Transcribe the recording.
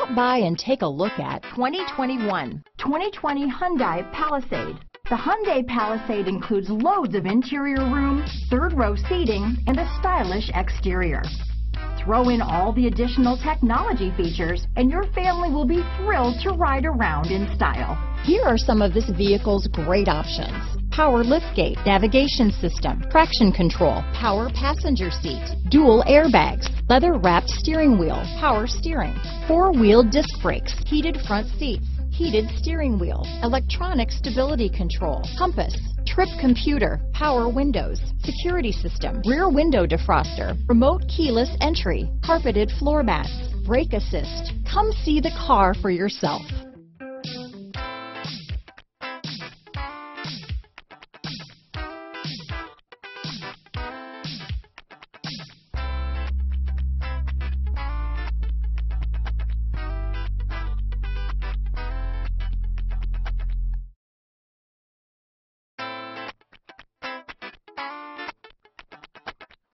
Stop by and take a look at 2020 Hyundai Palisade. The Hyundai Palisade includes loads of interior room, third-row seating, and a stylish exterior. Throw in all the additional technology features, and your family will be thrilled to ride around in style. Here are some of this vehicle's great options: power liftgate, navigation system, traction control, power passenger seat, dual airbags, leather-wrapped steering wheel, power steering, four-wheel disc brakes, heated front seats, heated steering wheel, electronic stability control, compass, trip computer, power windows, security system, rear window defroster, remote keyless entry, carpeted floor mats, brake assist. Come see the car for yourself.